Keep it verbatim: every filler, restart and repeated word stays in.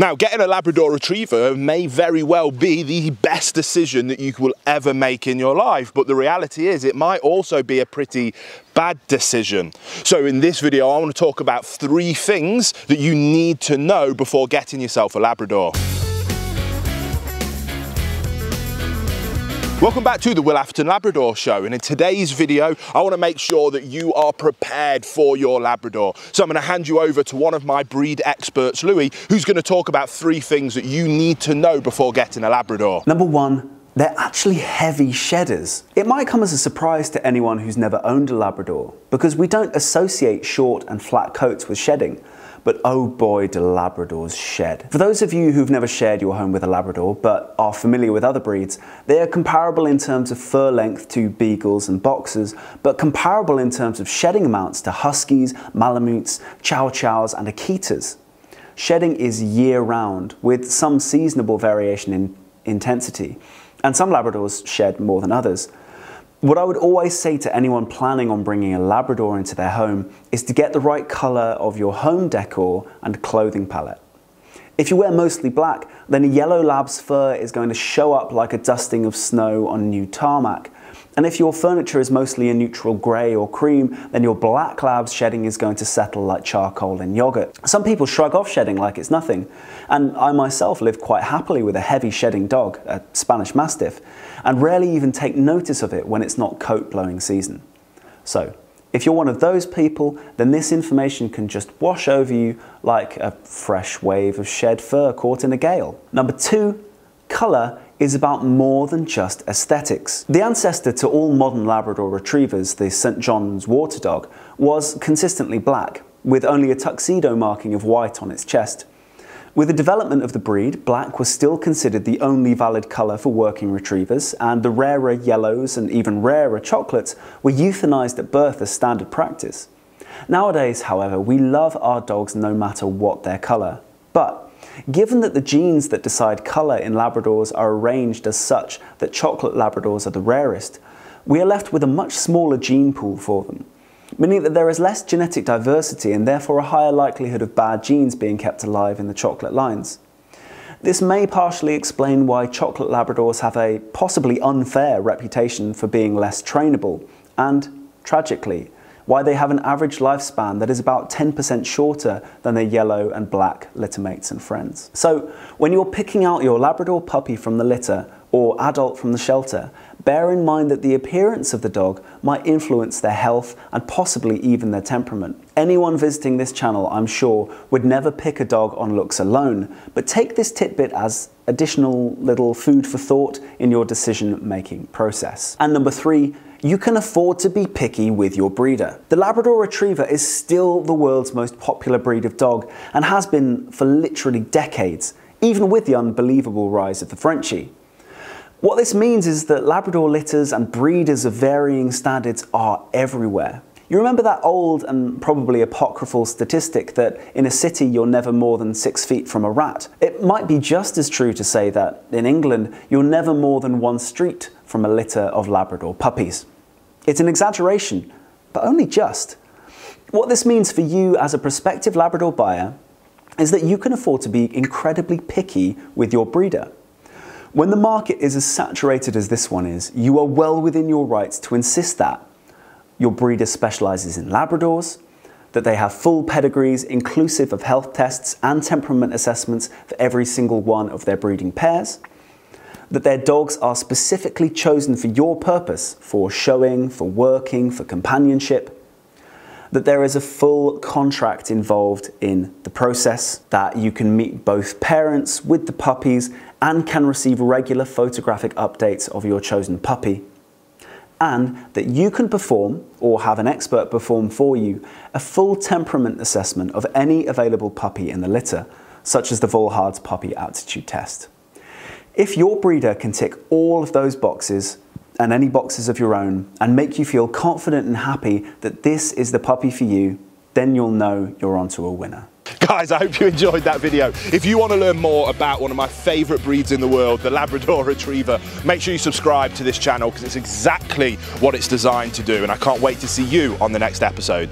Now, getting a Labrador Retriever may very well be the best decision that you will ever make in your life, but the reality is it might also be a pretty bad decision. So in this video, I want to talk about three things that you need to know before getting yourself a Labrador. Welcome back to the Will Atherton Labrador Show, and in today's video I want to make sure that you are prepared for your Labrador. So I'm going to hand you over to one of my breed experts, Louis, who's going to talk about three things that you need to know before getting a Labrador. Number one, they're actually heavy shedders. It might come as a surprise to anyone who's never owned a Labrador, because we don't associate short and flat coats with shedding. But oh boy, do Labradors shed. For those of you who've never shared your home with a Labrador but are familiar with other breeds, they are comparable in terms of fur length to beagles and boxers, but comparable in terms of shedding amounts to huskies, malamutes, chow chows and akitas. Shedding is year-round, with some seasonable variation in intensity, and some Labradors shed more than others. What I would always say to anyone planning on bringing a Labrador into their home is to get the right colour of your home decor and clothing palette. If you wear mostly black, then a yellow Lab's fur is going to show up like a dusting of snow on new tarmac. And if your furniture is mostly a neutral grey or cream, then your black Lab's shedding is going to settle like charcoal in yoghurt. Some people shrug off shedding like it's nothing, and I myself live quite happily with a heavy shedding dog, a Spanish Mastiff, and rarely even take notice of it when it's not coat blowing season. So, if you're one of those people, then this information can just wash over you like a fresh wave of shed fur caught in a gale. Number two, colour is about more than just aesthetics. The ancestor to all modern Labrador Retrievers, the Saint John's Water Dog, was consistently black, with only a tuxedo marking of white on its chest. With the development of the breed, black was still considered the only valid colour for working Retrievers, and the rarer yellows and even rarer chocolates were euthanised at birth as standard practice. Nowadays, however, we love our dogs no matter what their colour. But given that the genes that decide colour in Labradors are arranged as such that chocolate Labradors are the rarest, we are left with a much smaller gene pool for them, meaning that there is less genetic diversity and therefore a higher likelihood of bad genes being kept alive in the chocolate lines. This may partially explain why chocolate Labradors have a possibly unfair reputation for being less trainable, and, tragically, why they have an average lifespan that is about ten percent shorter than their yellow and black littermates and friends. So, when you're picking out your Labrador puppy from the litter or adult from the shelter, bear in mind that the appearance of the dog might influence their health and possibly even their temperament. Anyone visiting this channel, I'm sure, would never pick a dog on looks alone, but take this tidbit as additional little food for thought in your decision-making process. And number three, you can afford to be picky with your breeder. The Labrador Retriever is still the world's most popular breed of dog and has been for literally decades, even with the unbelievable rise of the Frenchie. What this means is that Labrador litters and breeders of varying standards are everywhere. You remember that old and probably apocryphal statistic that in a city you're never more than six feet from a rat? It might be just as true to say that in England you're never more than one street from a litter of Labrador puppies. It's an exaggeration, but only just. What this means for you as a prospective Labrador buyer is that you can afford to be incredibly picky with your breeder. When the market is as saturated as this one is, you are well within your rights to insist that your breeder specialises in Labradors, that they have full pedigrees inclusive of health tests and temperament assessments for every single one of their breeding pairs, that their dogs are specifically chosen for your purpose, for showing, for working, for companionship, that there is a full contract involved in the process, that you can meet both parents with the puppies and can receive regular photographic updates of your chosen puppy, and that you can perform, or have an expert perform for you, a full temperament assessment of any available puppy in the litter, such as the Volhard's Puppy Aptitude Test. If your breeder can tick all of those boxes, and any boxes of your own, and make you feel confident and happy that this is the puppy for you, then you'll know you're onto a winner. Guys, I hope you enjoyed that video. If you want to learn more about one of my favourite breeds in the world, the Labrador Retriever, make sure you subscribe to this channel because it's exactly what it's designed to do, and I can't wait to see you on the next episode.